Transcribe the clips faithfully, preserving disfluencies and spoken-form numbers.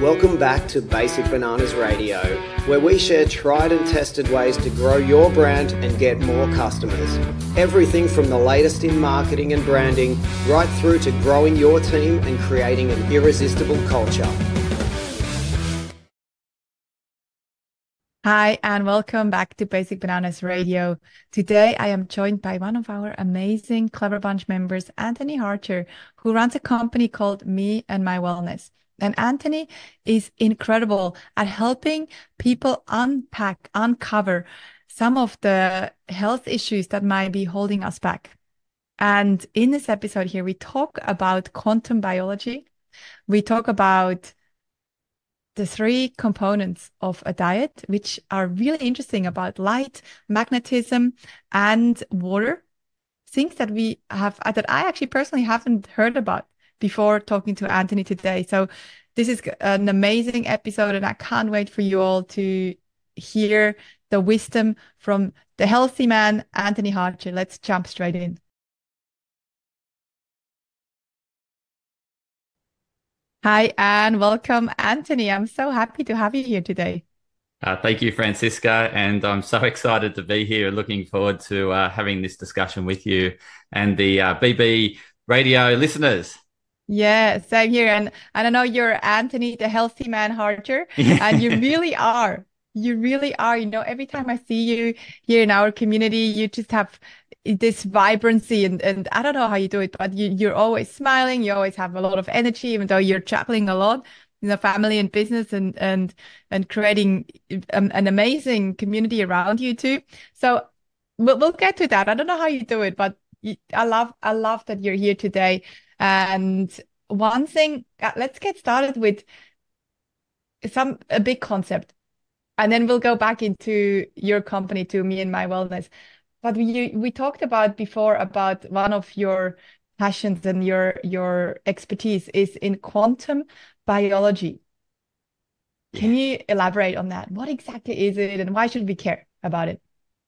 Welcome back to Basic Bananas Radio, where we share tried and tested ways to grow your brand and get more customers. Everything from the latest in marketing and branding, right through to growing your team and creating an irresistible culture. Hi, and welcome back to Basic Bananas Radio. Today, I am joined by one of our amazing Clever Bunch members, Anthony Hartcher, who runs a company called Me and My Wellness. And Anthony is incredible at helping people unpack, uncover some of the health issues that might be holding us back. And in this episode here, we talk about quantum biology. We talk about the three components of a diet, which are really interesting, about light, magnetism, and water, things that we have, that I actually personally haven't heard about before talking to Anthony today. So this is an amazing episode, and I can't wait for you all to hear the wisdom from the healthy man, Anthony Hartcher. Let's jump straight in. Hi, and welcome, Anthony. I'm so happy to have you here today. Uh, thank you, Francisca, and I'm so excited to be here. Looking forward to uh, having this discussion with you and the uh, B B radio listeners. Yeah, same here. And, and I know you're Anthony, the healthy man Hartcher, and you really are. You really are. You know, every time I see you here in our community, you just have this vibrancy, and and I don't know how you do it, but you, you're always smiling. You always have a lot of energy, even though you're juggling a lot in the family and business, and and and creating an, an amazing community around you too. So we'll, we'll get to that. I don't know how you do it, but you, I love I love that you're here today. And one thing, let's get started with some a big concept, and then we'll go back into your company, to Me and My Wellness. But we we talked about before about one of your passions and your your expertise is in quantum biology. Can yeah. you elaborate on that? What exactly is it, and why should we care about it?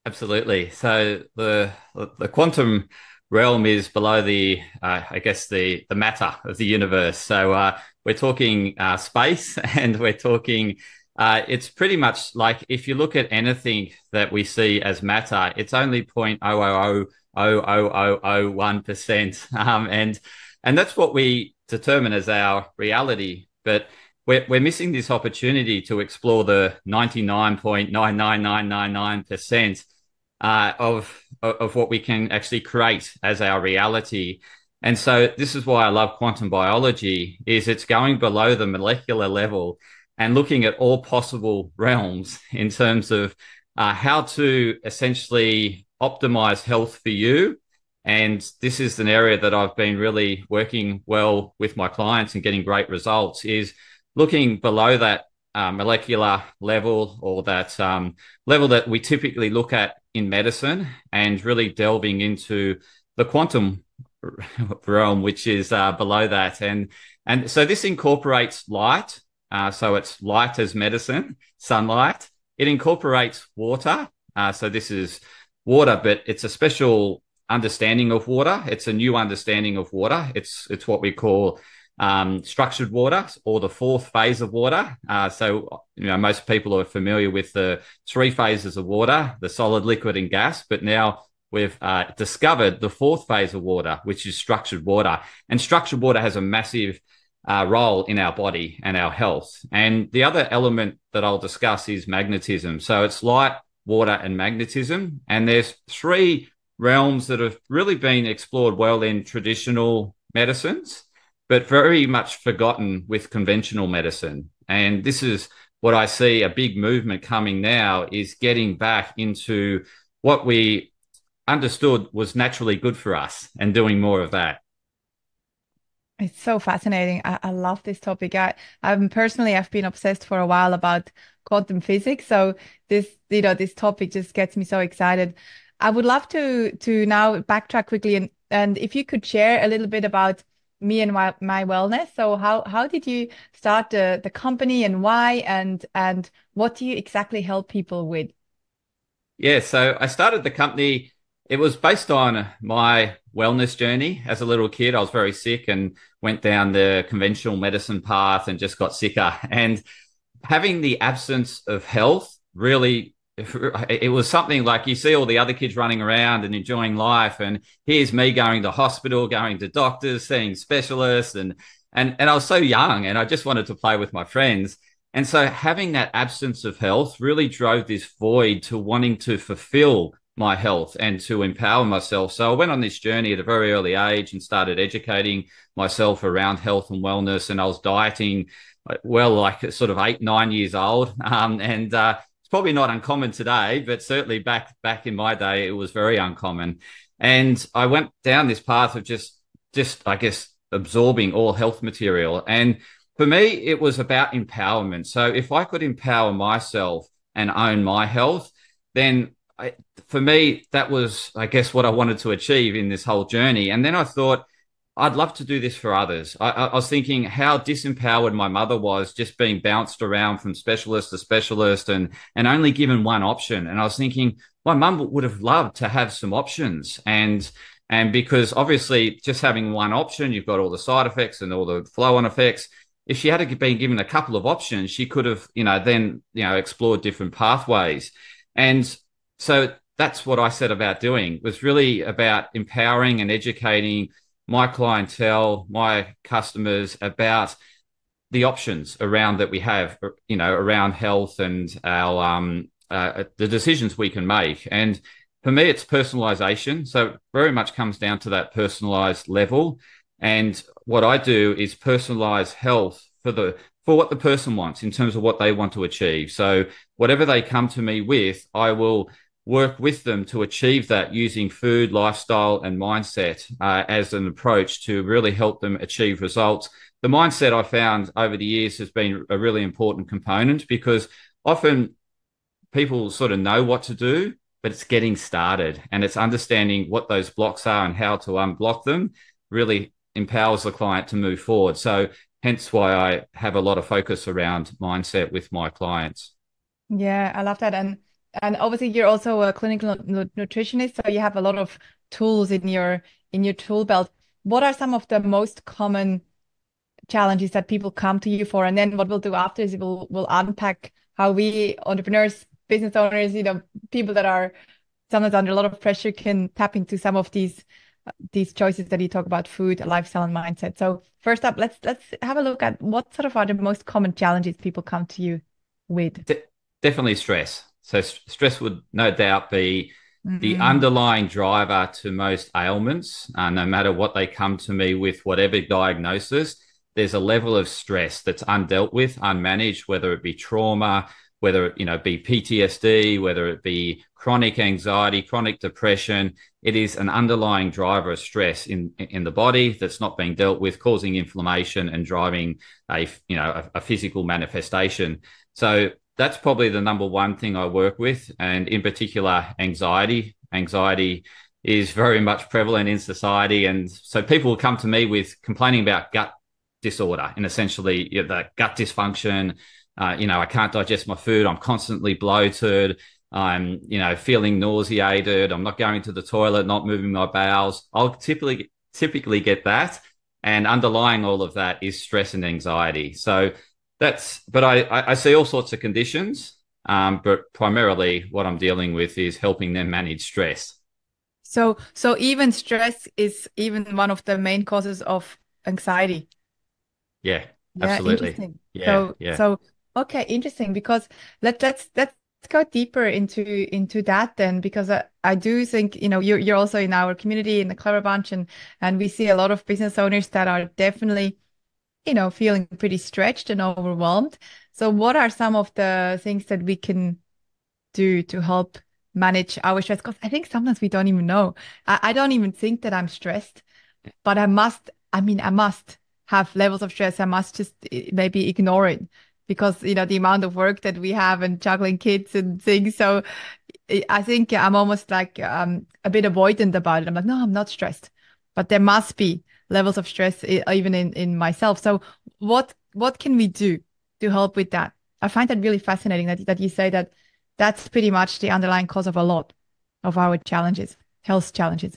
Absolutely. So the the quantum realm is below the, uh, I guess, the the matter of the universe. So uh, we're talking uh, space, and we're talking. Uh, it's pretty much like if you look at anything that we see as matter, it's only zero point zero zero zero zero zero zero zero one percent, um, and and that's what we determine as our reality. But we're we're missing this opportunity to explore the ninety-nine point nine nine nine nine nine percent uh, of of what we can actually create as our reality. And so this is why I love quantum biology. Is it's going below the molecular level and looking at all possible realms in terms of uh, how to essentially optimize health for you. And this is an area that I've been really working well with my clients and getting great results, is looking below that uh, molecular level, or that um, level that we typically look at in medicine, and really delving into the quantum realm, which is uh, below that. And, and so this incorporates light. Uh, so it's light as medicine, sunlight. It incorporates water. Uh, so this is water, but it's a special understanding of water. It's a new understanding of water. It's it's what we call um, structured water, or the fourth phase of water. Uh, so you know, most people are familiar with the three phases of water, the solid, liquid, and gas. But now we've uh, discovered the fourth phase of water, which is structured water. And structured water has a massive Uh, role in our body and our health. And the other element that I'll discuss is magnetism. So it's light, water, and magnetism. And there's three realms that have really been explored well in traditional medicines, but very much forgotten with conventional medicine. And this is what I see a big movement coming now, is getting back into what we understood was naturally good for us and doing more of that. It's so fascinating. I, I love this topic. I, I'm personally, I've been obsessed for a while about quantum physics. So this, you know, this topic just gets me so excited. I would love to to now backtrack quickly, and and if you could share a little bit about Me and my, my Wellness. So how how did you start the the company, and why, and and what do you exactly help people with? Yeah, so I started the company. It was based on my wellness journey. As a little kid, I was very sick and went down the conventional medicine path and just got sicker. And having the absence of health really, it was something like you see all the other kids running around and enjoying life. And here's me going to hospital, going to doctors, seeing specialists. And, and, and I was so young and I just wanted to play with my friends. And so having that absence of health really drove this void to wanting to fulfill my health and to empower myself. So I went on this journey at a very early age and started educating myself around health and wellness. And I was dieting, well, like sort of eight, nine years old. Um, and uh, it's probably not uncommon today, but certainly back back in my day, it was very uncommon. And I went down this path of just, just I guess, absorbing all health material. And for me, it was about empowerment. So if I could empower myself and own my health, then I, for me, that was, I guess, what I wanted to achieve in this whole journey. And then I thought, I'd love to do this for others. I, I was thinking how disempowered my mother was, just being bounced around from specialist to specialist and, and only given one option. And I was thinking my mum would have loved to have some options. And and because obviously just having one option, you've got all the side effects and all the flow-on effects. If she had been given a couple of options, she could have, you know, then, you know, explored different pathways. And so that's what I set about doing, was really about empowering and educating my clientele, my customers about the options around that we have, you know, around health and our um, uh, the decisions we can make. And for me, it's personalization. So it very much comes down to that personalized level. And what I do is personalize health for the for what the person wants in terms of what they want to achieve. So whatever they come to me with, I will work with them to achieve that using food, lifestyle, and mindset uh, as an approach to really help them achieve results. The mindset I found over the years has been a really important component, because often people sort of know what to do, but it's getting started, and it's understanding what those blocks are and how to unblock them really empowers the client to move forward. So hence why I have a lot of focus around mindset with my clients. Yeah, I love that. And and obviously you're also a clinical nutritionist, so you have a lot of tools in your in your tool belt. What are some of the most common challenges that people come to you for? And then what we'll do after is we'll, we'll unpack how we entrepreneurs, business owners, you know, people that are sometimes under a lot of pressure can tap into some of these these choices that you talk about: food, lifestyle, and mindset. So first up, let's let's have a look at what sort of are the most common challenges people come to you with. De- definitely stress. So st- stress would no doubt be mm-hmm. the underlying driver to most ailments. Uh, no matter what they come to me with, whatever diagnosis, there's a level of stress that's undealt with, unmanaged, whether it be trauma, whether it, you know, be P T S D, whether it be chronic anxiety, chronic depression. It is an underlying driver of stress in in the body that's not being dealt with, causing inflammation and driving a, you know, a, a physical manifestation. So that's probably the number one thing I work with, and in particular, anxiety. Anxiety is very much prevalent in society, and so people will come to me with complaining about gut disorder and essentially, you know, that gut dysfunction. Uh, you know, I can't digest my food. I'm constantly bloated. I'm, you know, feeling nauseated. I'm not going to the toilet, not moving my bowels. I'll typically typically get that. And underlying all of that is stress and anxiety. So that's, but I, I see all sorts of conditions. Um, but primarily what I'm dealing with is helping them manage stress. So, so even stress is even one of the main causes of anxiety. Yeah, absolutely. Yeah, interesting. Yeah, so, yeah. so, okay, interesting, because let, let's, let's, go deeper into into that then, because I, I do think, you know, you're, you're also in our community in the Clever Bunch, and and we see a lot of business owners that are definitely, you know, feeling pretty stretched and overwhelmed. So what are some of the things that we can do to help manage our stress? Because I think sometimes we don't even know. I, I don't even think that I'm stressed, but I must, I mean, I must have levels of stress. I must just maybe ignore it, because, you know, the amount of work that we have and juggling kids and things. So I think I'm almost like um, a bit avoidant about it. I'm like, no, I'm not stressed. But there must be levels of stress even in, in myself. So what what can we do to help with that? I find that really fascinating that, that you say that that's pretty much the underlying cause of a lot of our challenges, health challenges.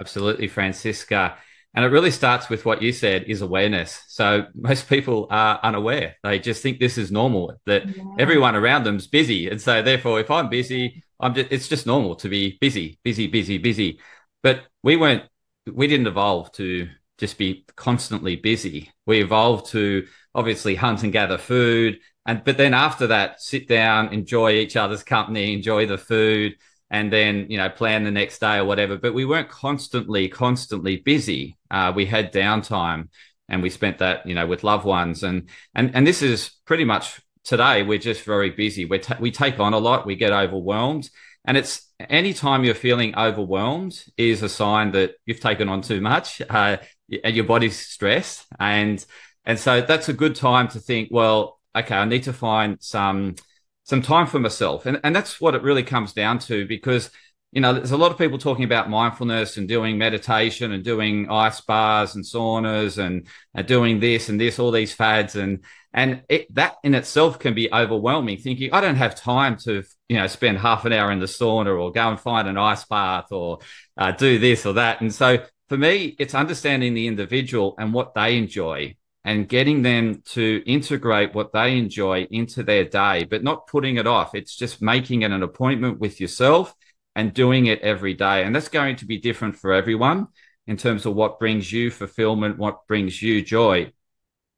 Absolutely, Francisca. And it really starts with what you said is awareness. So most people are unaware. They just think this is normal, that yeah. everyone around them is busy. And so therefore, if I'm busy, I'm just, it's just normal to be busy, busy, busy, busy. But we weren't, we didn't evolve to just be constantly busy. We evolved to obviously hunt and gather food. And, but then after that, sit down, enjoy each other's company, enjoy the food, and then, you know, plan the next day or whatever. But we weren't constantly, constantly busy. Uh, we had downtime and we spent that, you know, with loved ones. And and and this is pretty much today, we're just very busy. We ta- we take on a lot, we get overwhelmed. And it's anytime you're feeling overwhelmed is a sign that you've taken on too much uh, and your body's stressed. And, and so that's a good time to think, well, okay, I need to find some... some time for myself. And, and that's what it really comes down to, because, you know, there's a lot of people talking about mindfulness and doing meditation and doing ice baths and saunas and, and doing this and this, all these fads. And, and it, that in itself can be overwhelming, thinking, I don't have time to, you know, spend half an hour in the sauna or go and find an ice bath or uh, do this or that. And so for me, it's understanding the individual and what they enjoy, and getting them to integrate what they enjoy into their day, but not putting it off. It's just making it an appointment with yourself and doing it every day. And that's going to be different for everyone in terms of what brings you fulfillment, what brings you joy.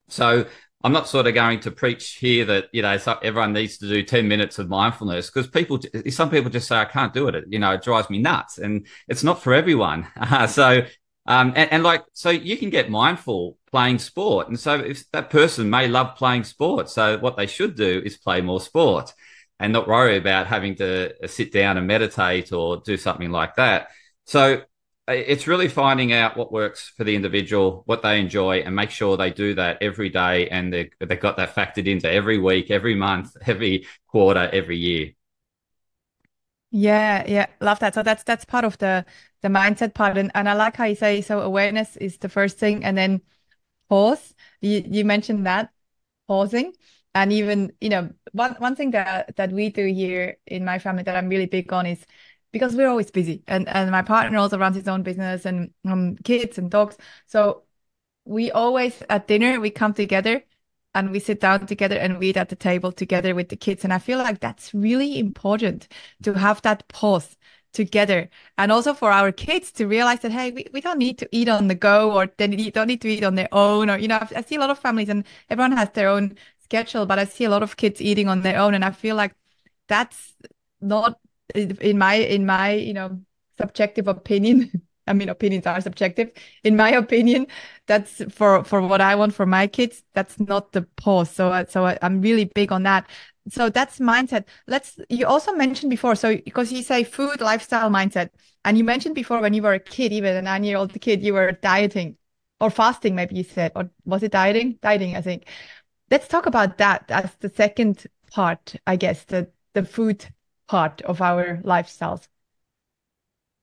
So I'm not sort of going to preach here that, you know, everyone needs to do ten minutes of mindfulness, because people, some people just say, I can't do it. You know, it drives me nuts, and it's not for everyone. so Um, and, and like, so you can get mindful playing sport. And so if that person may love playing sport, so what they should do is play more sport and not worry about having to sit down and meditate or do something like that. So it's really finding out what works for the individual, what they enjoy, and make sure they do that every day. And they, they've got that factored into every week, every month, every quarter, every year. Yeah, yeah, love that. So that's that's part of the the mindset part, and and I like how you say so. Awareness is the first thing, and then pause. You you mentioned that pausing, and even you know one one thing that that we do here in my family that I'm really big on is, because we're always busy, and and my partner also runs his own business and um kids and dogs. So we always at dinner we come together and we sit down together and we eat at the table together with the kids. And I feel like that's really important to have that pause together. And also for our kids to realize that, hey, we, we don't need to eat on the go, or they don't need to eat on their own. Or, you know, I see a lot of families and everyone has their own schedule, but I see a lot of kids eating on their own. And I feel like that's not in my, in my, you know, subjective opinion. I mean, opinions are subjective. In my opinion, that's for, for what I want for my kids. That's not the pause. So, so I, I'm really big on that. So that's mindset. Let's, you also mentioned before, so because you say food, lifestyle, mindset, and you mentioned before when you were a kid, even a nine year old kid, you were dieting or fasting, maybe you said, or was it dieting? Dieting, I think. Let's talk about that as the second part, I guess, the, the food part of our lifestyles.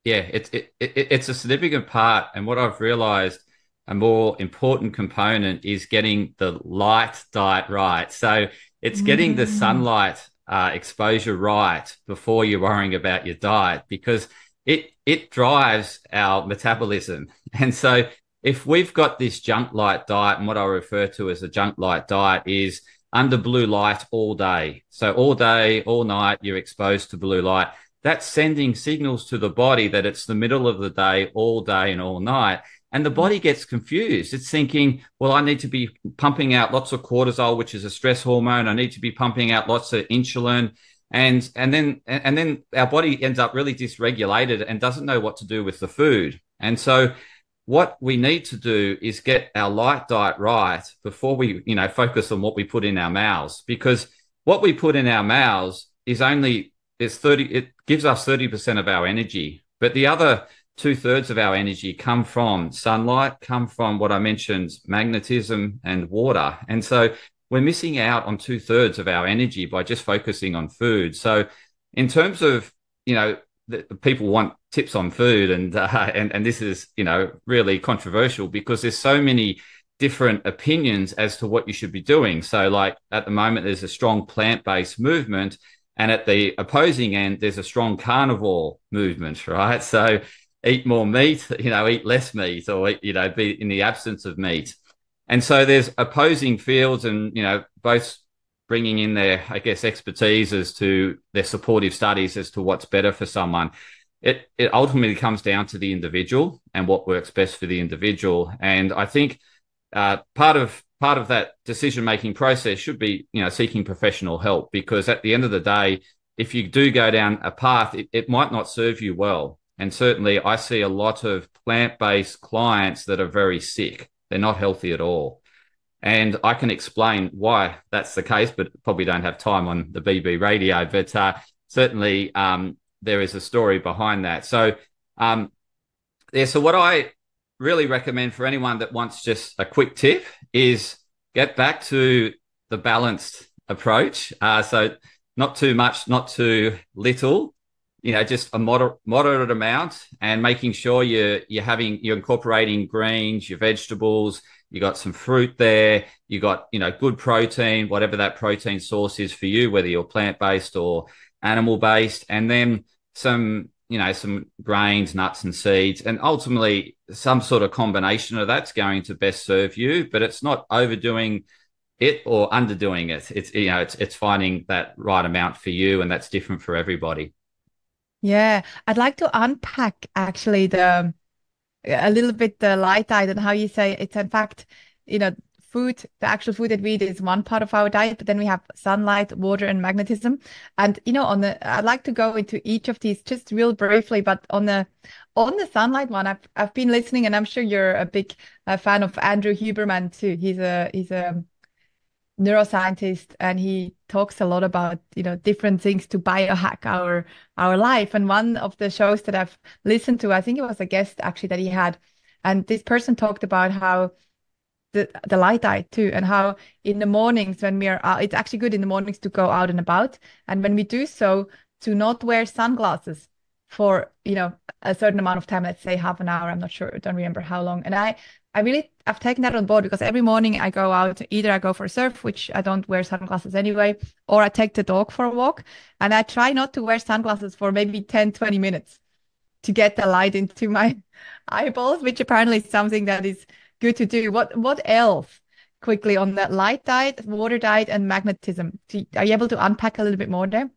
Yeah, it, it, it, it's a significant part. And what I've realized, a more important component is getting the light diet right. So it's mm. getting the sunlight uh, exposure right before you're worrying about your diet, because it, it drives our metabolism. And so if we've got this junk light diet, and what I refer to as a junk light diet is under blue light all day. So all day, all night, you're exposed to blue light. That's sending signals to the body that it's the middle of the day, all day and all night. And the body gets confused. It's thinking, well, I need to be pumping out lots of cortisol, which is a stress hormone. I need to be pumping out lots of insulin. And, and then, and then our body ends up really dysregulated and doesn't know what to do with the food. And so what we need to do is get our light diet right before we, you know, focus on what we put in our mouths, because what we put in our mouths is only It's thirty. It gives us thirty percent of our energy, but the other two thirds of our energy come from sunlight, come from what I mentioned, magnetism and water. And so we're missing out on two thirds of our energy by just focusing on food. So in terms of, you know, the, the people want tips on food, and uh, and and this is, you know, really controversial, because there's so many different opinions as to what you should be doing. So like at the moment, there's a strong plant-based movement. And at the opposing end, there's a strong carnivore movement, right? So eat more meat, you know, eat less meat, or, you know, be in the absence of meat. And so there's opposing fields, and, you know, both bringing in their, I guess, expertise as to their supportive studies as to what's better for someone. It, it ultimately comes down to the individual and what works best for the individual. And I think uh, part of part of that decision-making process should be, you know, seeking professional help, because at the end of the day, if you do go down a path, it, it might not serve you well. And certainly I see a lot of plant-based clients that are very sick. They're not healthy at all. And I can explain why that's the case, but probably don't have time on the B B radio. But uh, certainly um, there is a story behind that. So, um, yeah, so what I really recommend for anyone that wants just a quick tip is get back to the balanced approach. Uh, so not too much, not too little, you know, just a moderate, moderate amount, and making sure you're, you're having, you're incorporating greens, your vegetables, you got some fruit there, you got, you know, good protein, whatever that protein source is for you, whether you're plant-based or animal-based, and then some, you know, some grains, nuts and seeds, and ultimately some sort of combination of that's going to best serve you, but it's not overdoing it or underdoing it. It's, you know, it's, it's finding that right amount for you, and that's different for everybody. Yeah. I'd like to unpack actually the, a little bit the light diet and how you say it's, in fact, you know, food, the actual food that we eat is one part of our diet, but then we have sunlight, water and magnetism. And, you know, on the, I'd like to go into each of these just real briefly, but on the, on the sunlight one, I've, I've been listening, and I'm sure you're a big uh, fan of Andrew Huberman too. He's a, he's a, neuroscientist, and he talks a lot about, you know, different things to biohack our our life. And one of the shows that I've listened to, I think it was a guest actually that he had, and this person talked about how the the light diet too, and how in the mornings when we are out, it's actually good in the mornings to go out and about, and when we do so, to not wear sunglasses for, you know, a certain amount of time, let's say half an hour, I'm not sure, I don't remember how long. And I I really, I've taken that on board, because every morning I go out, either I go for a surf, which I don't wear sunglasses anyway, or I take the dog for a walk, and I try not to wear sunglasses for maybe ten, twenty minutes to get the light into my eyeballs, which apparently is something that is good to do. What what else quickly on that light diet, water diet and magnetism? Are you able to unpack a little bit more there?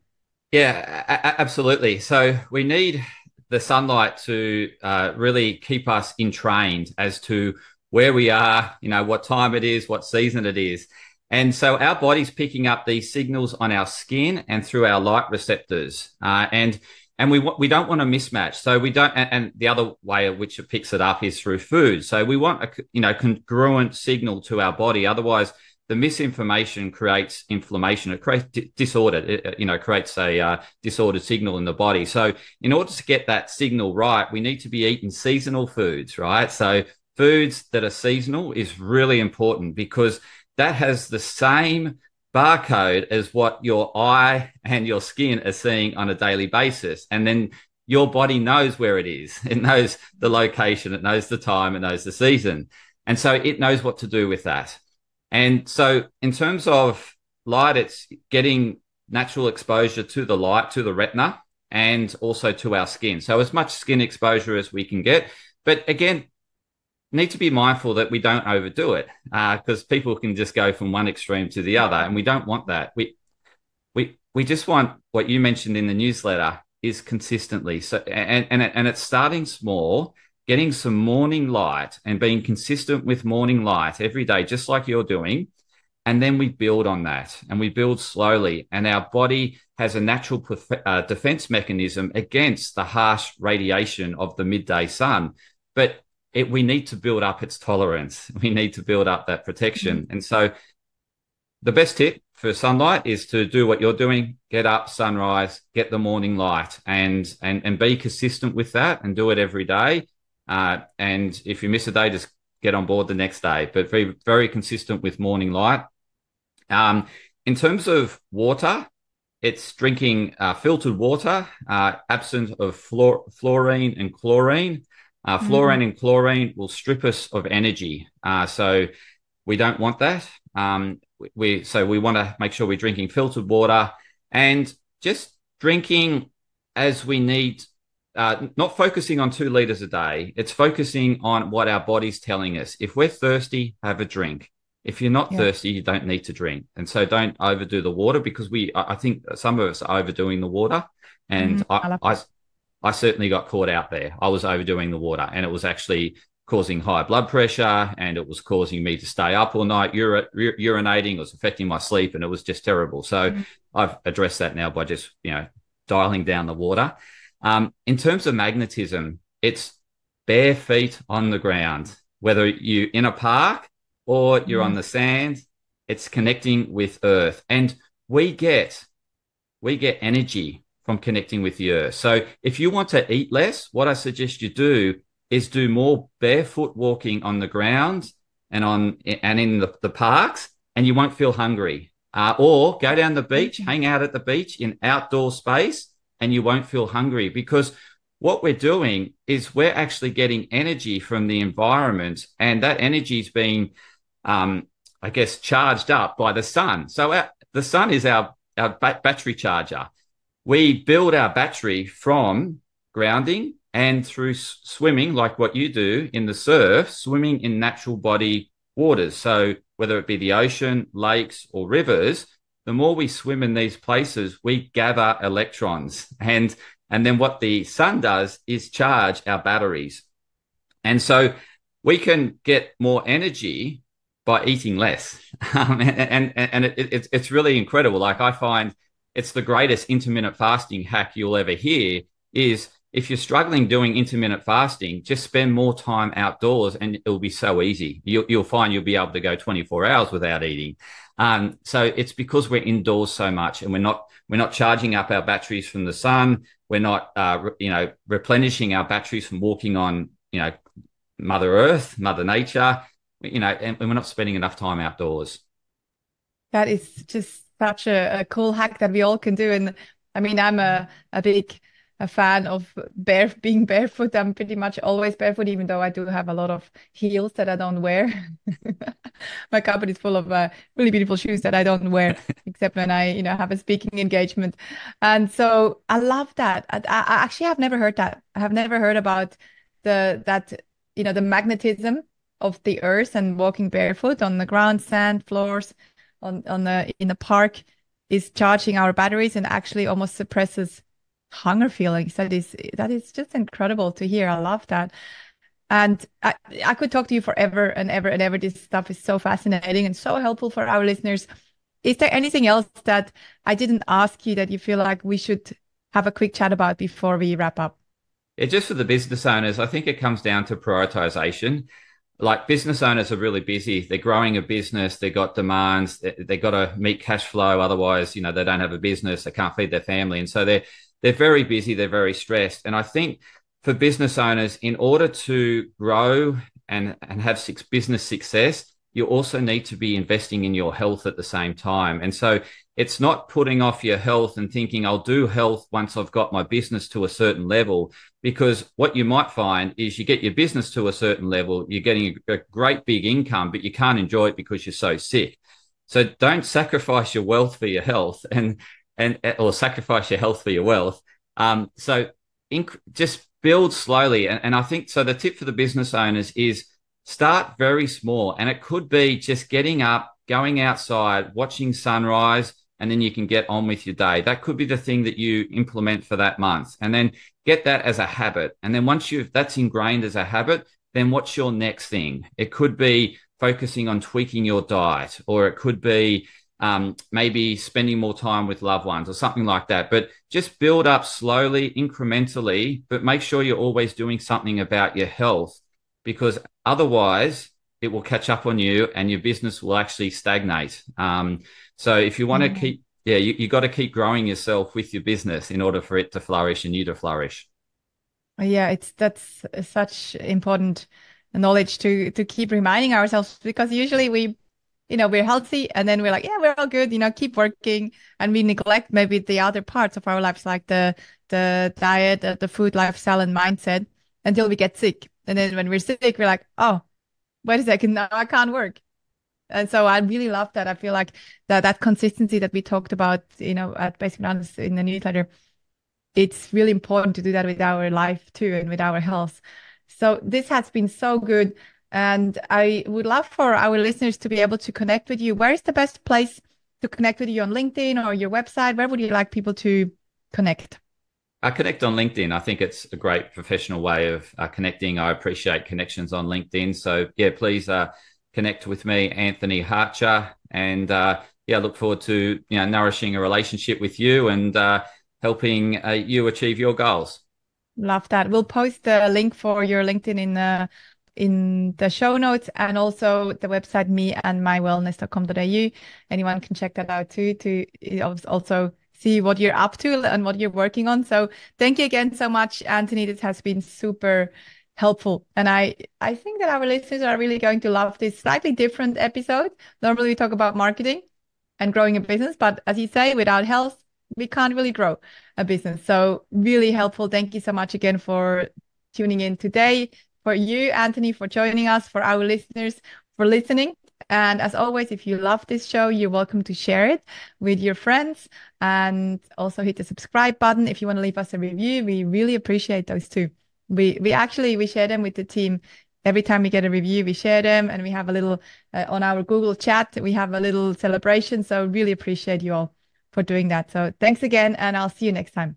Yeah, a- absolutely. So we need the sunlight to uh, really keep us entrained as to where we are, you know, what time it is, what season it is. And so our body's picking up these signals on our skin and through our light receptors. Uh, and and we we don't want a mismatch. So we don't, and, and the other way in which it picks it up is through food. So we want a, you know, congruent signal to our body. Otherwise, the misinformation creates inflammation. It creates d- disorder. It, you know, creates a uh, disordered signal in the body. So in order to get that signal right, we need to be eating seasonal foods, right? So foods that are seasonal is really important, because that has the same barcode as what your eye and your skin are seeing on a daily basis. And then your body knows where it is. It knows the location. It knows the time. It knows the season. And so it knows what to do with that. And so in terms of light, it's getting natural exposure to the light, to the retina, and also to our skin. So as much skin exposure as we can get. But again, need to be mindful that we don't overdo it, because uh, people can just go from one extreme to the other, and we don't want that. We we we just want what you mentioned in the newsletter is consistently. So and and, and it's starting small. Getting some morning light and being consistent with morning light every day, just like you're doing. And then we build on that, and we build slowly. And our body has a natural perf- uh, defense mechanism against the harsh radiation of the midday sun. But it, we need to build up its tolerance. We need to build up that protection. Mm-hmm. And so the best tip for sunlight is to do what you're doing, get up, sunrise, get the morning light, and and and be consistent with that and do it every day. Uh, and if you miss a day, just get on board the next day, but very, very consistent with morning light. Um, in terms of water, it's drinking uh, filtered water, uh, absent of fluor- fluorine and chlorine. Uh, mm. Fluorine and chlorine will strip us of energy. Uh, so we don't want that. Um, we So we want to make sure we're drinking filtered water, and just drinking as we need uh, not focusing on two liters a day. It's focusing on what our body's telling us. If we're thirsty, have a drink. If you're not yeah. thirsty, you don't need to drink. And so don't overdo the water, because we, I think some of us are overdoing the water. And mm-hmm. I, I, I certainly got caught out there. I was overdoing the water, and it was actually causing high blood pressure, and it was causing me to stay up all night, ur- ur- urinating, it was affecting my sleep, and it was just terrible. So mm-hmm. I've addressed that now by just, you know, dialing down the water. Um, in terms of magnetism, it's bare feet on the ground, whether you're in a park or you're mm-hmm. on the sand, it's connecting with earth. And we get, we get energy from connecting with the earth. So if you want to eat less, what I suggest you do is do more barefoot walking on the ground and on and in the, the parks, and you won't feel hungry. Uh, or go down the beach, hang out at the beach in outdoor space, and you won't feel hungry, because what we're doing is we're actually getting energy from the environment, and that energy is being, um, I guess, charged up by the sun. So our, the sun is our, our ba- battery charger. We build our battery from grounding and through s- swimming, like what you do in the surf, swimming in natural body waters. So whether it be the ocean, lakes, or rivers, the more we swim in these places, we gather electrons. And and then what the sun does is charge our batteries. And so we can get more energy by eating less. Um, and and, and it, it, it's really incredible. Like, I find it's the greatest intermittent fasting hack you'll ever hear is, if you're struggling doing intermittent fasting, just spend more time outdoors and it'll be so easy. You'll, you'll find you'll be able to go twenty-four hours without eating. Um, so it's because we're indoors so much, and we're not we're not charging up our batteries from the sun. We're not uh, re- you know replenishing our batteries from walking on you know Mother Earth, Mother Nature. You know, and, and we're not spending enough time outdoors. That is just such a, a cool hack that we all can do. And I mean, I'm a a big a fan of bare being barefoot. I'm pretty much always barefoot, even though I do have a lot of heels that I don't wear. My cupboard is full of uh, really beautiful shoes that I don't wear, except when I, you know, have a speaking engagement. And so I love that. I, I actually have never heard that. I have never heard about the that you know the magnetism of the earth and walking barefoot on the ground, sand, floors, on on the in the park is charging our batteries and actually almost suppresses hunger feelings. That is that is just incredible to hear. I love that. And I, I could talk to you forever and ever and ever. This stuff is so fascinating and so helpful for our listeners. Is there anything else that I didn't ask you that you feel like we should have a quick chat about before we wrap up? Yeah, just for the business owners, I think it comes down to prioritization. Like, business owners are really busy. They're growing a business. They've got demands. They, they've got to meet cash flow. Otherwise, you know, they don't have a business. They can't feed their family. And so they're They're very busy, they're very stressed. And I think for business owners, in order to grow and, and have six business success, you also need to be investing in your health at the same time. And so it's not putting off your health and thinking, I'll do health once I've got my business to a certain level, because what you might find is you get your business to a certain level, you're getting a great big income, but you can't enjoy it because you're so sick. So don't sacrifice your wealth for your health. And And or sacrifice your health for your wealth. Um, so inc- just build slowly. And, and I think so. The tip for the business owners is start very small, and it could be just getting up, going outside, watching sunrise, and then you can get on with your day. That could be the thing that you implement for that month, and then get that as a habit. And then once you've that's ingrained as a habit, then what's your next thing? It could be focusing on tweaking your diet, or it could be Um, maybe spending more time with loved ones or something like that. But just build up slowly, incrementally, but make sure you're always doing something about your health, because otherwise it will catch up on you and your business will actually stagnate. Um, so if you want to mm-hmm. keep, yeah, you, you got to keep growing yourself with your business in order for it to flourish and you to flourish. Yeah, it's that's such important knowledge to to keep reminding ourselves, because usually we you know, we're healthy and then we're like, yeah, we're all good, you know, keep working. And we neglect maybe the other parts of our lives, like the the diet, the, the food, lifestyle, and mindset, until we get sick. And then when we're sick, we're like, oh, wait a second, now I can't work. And so I really love that. I feel like that that consistency that we talked about, you know, at Basic Bananas in the newsletter it's really important to do that with our life too and with our health. So this has been so good. And I would love for our listeners to be able to connect with you. Where is the best place to connect with you, on LinkedIn or your website? Where would you like people to connect? I connect on LinkedIn. I think it's a great professional way of uh, connecting. I appreciate connections on LinkedIn. So yeah, please uh, connect with me, Anthony Hartcher. And uh, yeah, I look forward to you know nourishing a relationship with you and uh, helping uh, you achieve your goals. Love that. We'll post the link for your LinkedIn in uh, in the show notes, and also the website me and my wellness dot com dot a u. Anyone can check that out too, to also see what you're up to and what you're working on. So thank you again so much, Anthony. This has been super helpful. And I, I think that our listeners are really going to love this slightly different episode. Normally we talk about marketing and growing a business, but as you say, without health, we can't really grow a business. So really helpful. Thank you so much again for tuning in today, for you, Anthony, for joining us, for our listeners, for listening. And as always, if you love this show, you're welcome to share it with your friends, and also hit the subscribe button. If you want to leave us a review, we really appreciate those too. We we actually, we share them with the team. Every time we get a review, we share them, and we have a little, uh, on our Google chat, we have a little celebration. So really appreciate you all for doing that. So thanks again, and I'll see you next time.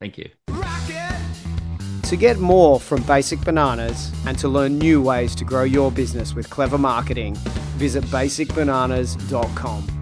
Thank you. To get more from Basic Bananas and to learn new ways to grow your business with clever marketing, visit basic bananas dot com.